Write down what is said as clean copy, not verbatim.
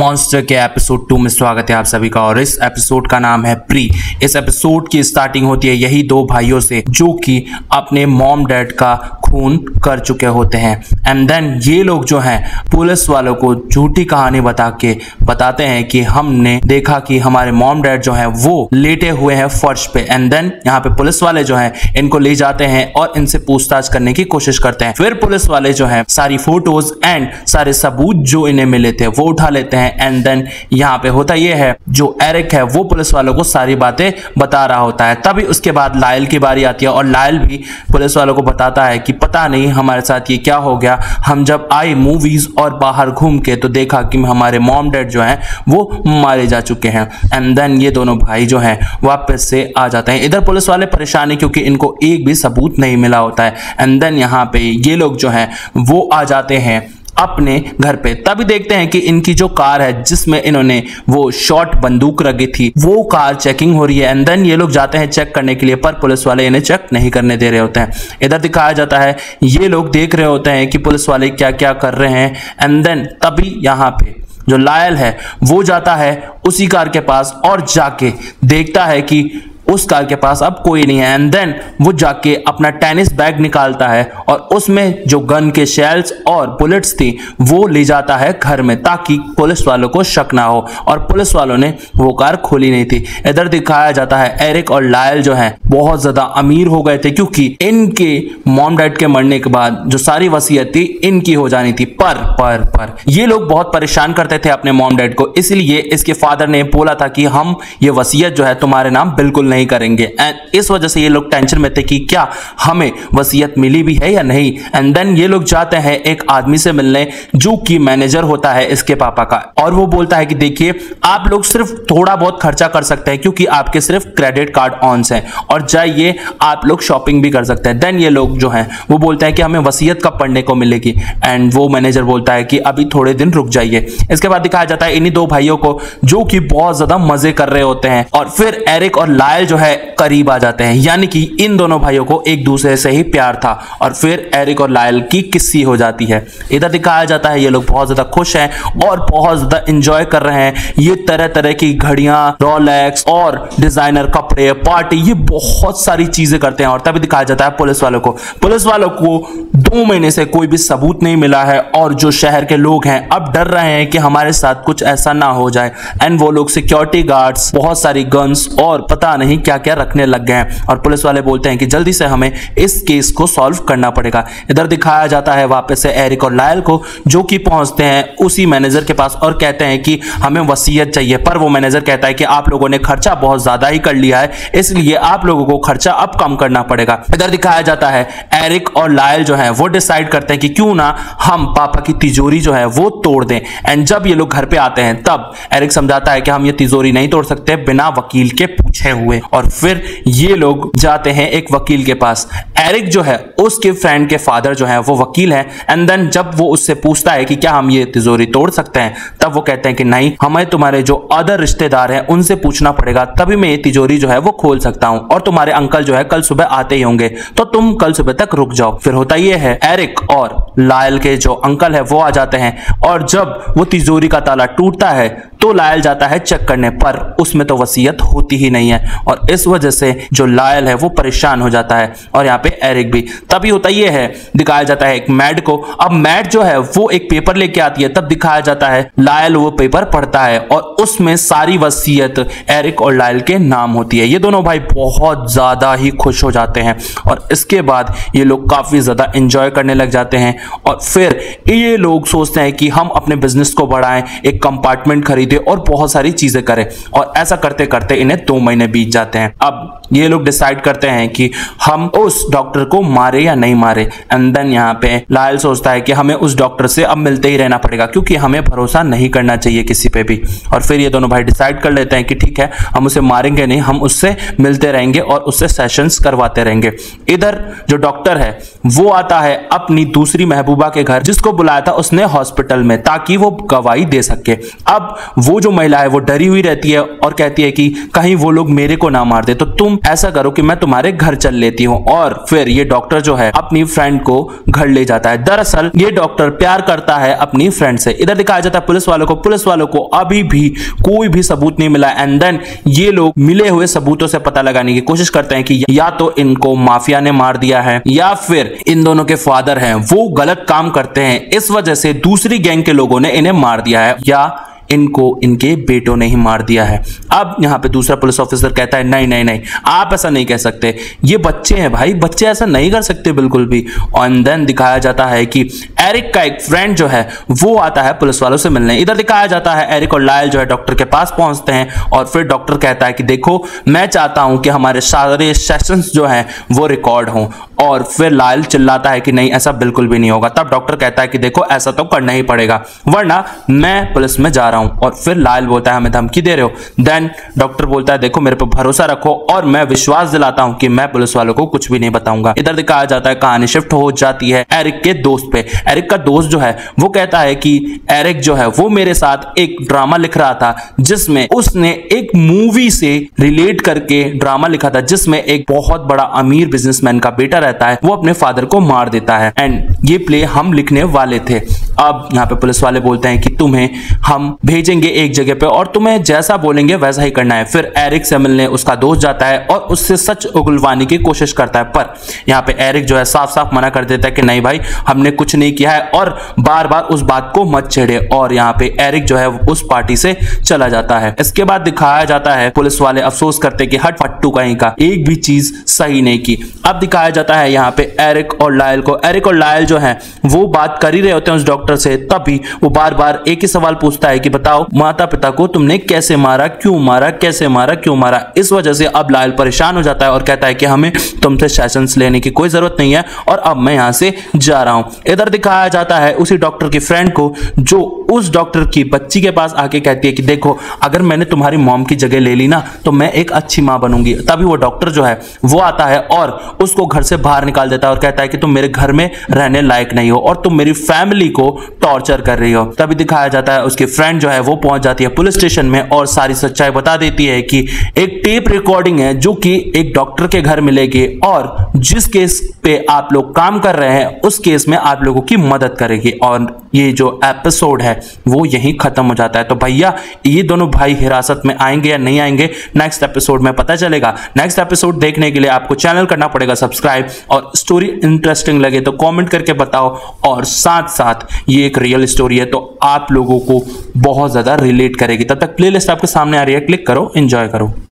Monster के episode 2 में स्वागत है आप सभी का। और इस एपिसोड का नाम है प्री। इस एपिसोड की स्टार्टिंग होती है यही दो भाइयों से जो कि अपने मॉम डैड का खून कर चुके होते हैं। एंड देन ये लोग जो हैं पुलिस वालों को झूठी कहानी बता के बताते हैं कि हमने देखा कि हमारे मॉम डैड जो है वो लेटे हुए हैं फर्श पे। एंड देन यहाँ पे पुलिस वाले जो है इनको ले जाते हैं और इनसे पूछताछ करने की कोशिश करते हैं। फिर पुलिस वाले जो है सारी फोटोज एंड सारे सबूत जो इन्हें मिले थे वो उठा लेते हैं। एंड देन यहाँ पे होता यह है जो एरिक है वो पुलिस वालों को सारी बातें बता रहा होता है। तभी उसके बाद लायल की बारी आती है और लायल भी पुलिस वालों को बताता है कि पता नहीं हमारे साथ ये क्या हो गया, हम जब आए मूवीज और बाहर घूम के तो देखा कि हमारे मॉम डैड जो हैं वो मारे जा चुके हैं। एंड देन ये दोनों भाई जो हैं वापस से आ जाते हैं। इधर पुलिस वाले परेशान है क्योंकि इनको एक भी सबूत नहीं मिला होता है। एंड देन यहाँ पे ये लोग जो हैं वो आ जाते हैं अपने घर पे। तभी देखते हैं कि इनकी जो कार है जिसमें इन्होंने वो शॉर्ट बंदूक रखी थी वो कार चेकिंग हो रही है। एंड देन ये लोग जाते हैं चेक करने के लिए पर पुलिस वाले इन्हें चेक नहीं करने दे रहे होते हैं। इधर दिखाया जाता है ये लोग देख रहे होते हैं कि पुलिस वाले क्या क्या कर रहे हैं। एंड देन तभी यहाँ पे जो लायल है वो जाता है उसी कार के पास और जाके देखता है कि उस कार के पास अब कोई नहीं है। एंड देन वो जाके अपना टेनिस बैग निकालता है और उसमें जो गन के शेल्स और बुलेट्स थी वो ले जाता है घर में ताकि पुलिस वालों को शक ना हो। और पुलिस वालों ने वो कार खोली नहीं थी। इधर दिखाया जाता है एरिक और लायल जो हैं बहुत ज्यादा अमीर हो गए थे क्योंकि इनके मॉम डैड के मरने के बाद जो सारी वसीयत थी इनकी हो जानी थी। पर ये लोग बहुत परेशान करते थे अपने मॉम डैड को, इसलिए इसके फादर ने बोला था कि हम ये वसीयत जो है तुम्हारे नाम बिल्कुल नहीं करेंगे। एंड इस वजह से ये लोग टेंशन में थे कि क्या हमें वसीयत मिली भी है या नहीं। एंड देन ये लोग जाते हैं एक आदमी से मिलने जो कि मैनेजर होता है इसके पापा का और वो बोलता है कि देखिए आप लोग सिर्फ थोड़ा बहुत खर्चा कर सकते हैं क्योंकि आपके सिर्फ क्रेडिट कार्ड ऑन्स हैं और जाइए आप लोग शॉपिंग भी कर सकते हैं। देन ये लोग जो हैं वो बोलते हैं कि हमें वसीयत कब पढ़ने को मिलेगी। एंड वो मैनेजर बोलता है कि अभी थोड़े दिन रुक जाइए। इसके बाद दिखाया जाता है इन्हीं दो भाइयों को जो कि बहुत ज्यादा मजे कर रहे होते हैं और फिर एरिक और लायल जो है करीब आ जाते हैं, यानी कि इन दोनों भाइयों को एक दूसरे से ही प्यार था और फिर एरिक और लायल की किस्सी हो जाती है। इधर दिखाया जाता है ये लोग बहुत ज्यादा खुश हैं और बहुत ज्यादा एंजॉय कर रहे हैं। ये तरह तरह की घड़ियां, रोलेक्स और डिजाइनर कपड़े, पार्टी, ये बहुत सारी चीजें करते हैं। और तभी दिखाया जाता है पुलिस वालों को 2 महीने से कोई भी सबूत नहीं मिला है और जो शहर के लोग हैं अब डर रहे हैं कि हमारे साथ कुछ ऐसा ना हो जाए। एंड वो लोग सिक्योरिटी गार्ड्स, बहुत सारी गन्स और पता नहीं क्या क्या रखने लग गए हैं और पुलिस वाले बोलते हैं कि जल्दी से हमें इस केस को सॉल्व करना पड़ेगा। इधर दिखाया जाता है वापस से एरिक और लायल को जो कि पहुंचते हैं उसी मैनेजर के पास और कहते हैं कि हमें वसीयत चाहिए। पर वो मैनेजर कहता है कि आप लोगों ने खर्चा बहुत ज्यादा ही कर लिया है, इसलिए आप लोगों को खर्चा अब कम करना पड़ेगा। इधर दिखाया जाता है एरिक और लायल जो है वो डिसाइड करते हैं कि क्यों ना हम पापा की तिजोरी जो है वो तोड़ दें। एंड जब ये लोग घर पे आते हैं तब एरिक समझाता है कि हम ये तिजोरी नहीं तोड़ सकते बिना वकील के पूछे हुए। और फिर ये लोग जाते हैं एक वकील के पास। एरिक जो है उसके फ्रेंड के फादर जो है वो वकील है। एंड देन जब वो उससे पूछता है कि क्या हम ये तिजोरी तोड़ सकते हैं तब वो कहते हैं कि नहीं, हमें तुम्हारे जो अदर रिश्तेदार हैं उनसे पूछना पड़ेगा तभी मैं ये तिजोरी जो है वो खोल सकता हूं और तुम्हारे अंकल जो है कल सुबह आते ही होंगे तो तुम कल सुबह तक रुक जाओ। फिर होता ये है एरिक और लायल के जो अंकल है वो आ जाते हैं और जब वो तिजोरी का ताला टूटता है तो लायल जाता है चेक करने पर उसमें तो वसीयत होती ही नहीं है और इस वजह से जो लायल है वो परेशान हो जाता है और यहाँ पे एरिक भी। तभी होता ये है दिखाया जाता है एक मैड को। अब मैड जो है वो एक पेपर लेके आती है। तब दिखाया जाता है लायल वो पेपर पढ़ता है और उसमें सारी वसीयत एरिक और लायल के नाम होती है। ये दोनों भाई बहुत ज्यादा ही खुश हो जाते हैं और इसके बाद ये लोग काफी ज्यादा एंजॉय करने लग जाते हैं और फिर ये लोग सोचते हैं कि हम अपने बिजनेस को बढ़ाएं, एक कंपार्टमेंट खरीदें और बहुत सारी चीजें करें। और ऐसा करते करते इन्हें 2 महीने बीत जाते हैं। अब ये लोग डिसाइड करते हैं कि हम उस डॉक्टर को मारे या नहीं मारे। एंड देन यहाँ पे लायल सोचता है कि हमें उस डॉक्टर से अब मिलते ही रहना पड़ेगा क्योंकि हमें भरोसा नहीं करना चाहिए किसी पे भी। और फिर ये दोनों भाई डिसाइड कर लेते हैं कि ठीक है, हम उसे मारेंगे नहीं, हम उससे मिलते रहेंगे और उससे सेशंस करवाते रहेंगे। इधर जो डॉक्टर है वो आता है अपनी दूसरी महबूबा के घर जिसको बुलाया था उसने हॉस्पिटल में ताकि वो गवाही दे सके। अब वो जो महिला है वो डरी हुई रहती है और कहती है कि कहीं वो लोग मेरे को ना मार दे, तो तुम ऐसा करो कि मैं तुम्हारे घर चल लेती हूँ। और फिर ये डॉक्टर जो है अपनी फ्रेंड को घर ले जाता है। दरअसल ये डॉक्टर प्यार करता है अपनी फ्रेंड से। इधर दिखाया जाता है पुलिस वालों को अभी भी कोई भी सबूत नहीं मिला। एंड देन ये लोग मिले हुए सबूतों से पता लगाने की कोशिश करते हैं कि या तो इनको माफिया ने मार दिया है या फिर इन दोनों के फादर हैं वो गलत काम करते हैं, इस वजह से दूसरी गैंग के लोगों ने इन्हें मार दिया है या इनको इनके बेटों ने ही मार दिया है। अब यहाँ पे दूसरा पुलिस ऑफिसर कहता है नहीं नहीं नहीं, आप ऐसा नहीं कह सकते, ये बच्चे हैं भाई, बच्चे ऐसा नहीं कर सकते बिल्कुल भी। एंड देन दिखाया जाता है कि एरिक का एक फ्रेंड जो है वो आता है पुलिस वालों से मिलने। इधर दिखाया जाता है एरिक और लायल जो है डॉक्टर के पास पहुंचते हैं और फिर डॉक्टर कहता है कि देखो मैं चाहता हूं कि हमारे सारे सेशंस जो हैं वो रिकॉर्ड हों। और फिर लायल चिल्लाता है कि नहीं ऐसा बिल्कुल भी नहीं होगा। तब डॉक्टर कहता है कि देखो ऐसा तो करना ही पड़ेगा वरना मैं पुलिस में जा रहा हूं। और फिर लायल बोलता है हमें धमकी दे रहे हो। देन डॉक्टर बोलता है देखो मेरे पर भरोसा रखो और मैं विश्वास दिलाता हूं कि मैं पुलिस वालों को कुछ भी नहीं बताऊंगा। इधर दिखाया जाता है कहानी शिफ्ट हो जाती है एरिक के दोस्त पे। एरिक का दोस्त जो है वो कहता है कि एरिक जो है वो मेरे साथ एक ड्रामा लिख रहा था जिसमें उसने एक मूवी से रिलेट करके ड्रामा लिखा था जिसमें एक बहुत बड़ा अमीर बिजनेसमैन का बेटा रहता है वो अपने फादर को मार देता है एंड ये प्ले हम लिखने वाले थे। अब यहाँ पे पुलिस वाले बोलते हैं कि तुम्हें हम भेजेंगे एक जगह पे और तुम्हें जैसा बोलेंगे वैसा ही करना है। फिर एरिक से मिलने उसका दोस्त जाता है और उससे सच उगलवाने की कोशिश करता है, पर यहाँ पे एरिक जो है साफ साफ मना कर देता है कि नहीं भाई हमने कुछ नहीं किया है और बार बार उस बात को मत छेड़े। और यहाँ पे एरिक जो है उस पार्टी से चला जाता है। इसके बाद दिखाया जाता है पुलिस वाले अफसोस करते कि हट फट्टू कहीं का, एक भी चीज सही नहीं की। अब दिखाया जाता है यहाँ पे एरिक और लायल को। एरिक और लायल जो है वो बात कर ही रहे होते हैं उस डॉक्टर से, तभी वो बार बार एक ही सवाल पूछता है कि बताओ माता पिता को तुमने कैसे मारा, क्यों मारा, कैसे मारा, क्यों मारा। इस वजह से अब लायल परेशान हो जाता है और कहता है कि हमें तुमसे सेशंस लेने की कोई जरूरत नहीं है और अब मैं यहाँ से जा रहा हूँ। इधर दिखाया जाता है उसी डॉक्टर की फ्रेंड को जो उस डॉक्टर की बच्ची के पास आके कहती है कि देखो अगर मैंने तुम्हारी मॉम की जगह ले ली ना तो मैं एक अच्छी माँ बनूंगी। तभी वो डॉक्टर जो है वो आता है और उसको घर से बाहर निकाल देता है और कहता है कि तुम मेरे घर में रहने लायक नहीं हो और तुम मेरी फैमिली को टॉर्चर कर रही हो। तभी दिखाया जाता है उसकी फ्रेंड जो है वो पहुंच जाती है पुलिस स्टेशन में और सारी सच्चाई बता देती है कि एक टेप रिकॉर्डिंग है जो कि एक डॉक्टर के घर मिलेगी और जिस केस पे आप लोग काम कर रहे हैं उस केस में आप लोगों की मदद करेगी। और ये जो एपिसोड है वो यहीं खत्म हो जाता है। तो भैया ये दोनों भाई हिरासत में आएंगे या नहीं आएंगे नेक्स्ट एपिसोड में पता चलेगा। नेक्स्ट एपिसोड देखने के लिए आपको चैनल करना पड़ेगा सब्सक्राइब और स्टोरी इंटरेस्टिंग लगे तो कमेंट करके बताओ। और साथ साथ ये एक रियल स्टोरी है तो आप लोगों को बहुत ज्यादा रिलेट करेगी। तब तक प्लेलिस्ट आपके सामने आ रही है, क्लिक करो, एंजॉय करो।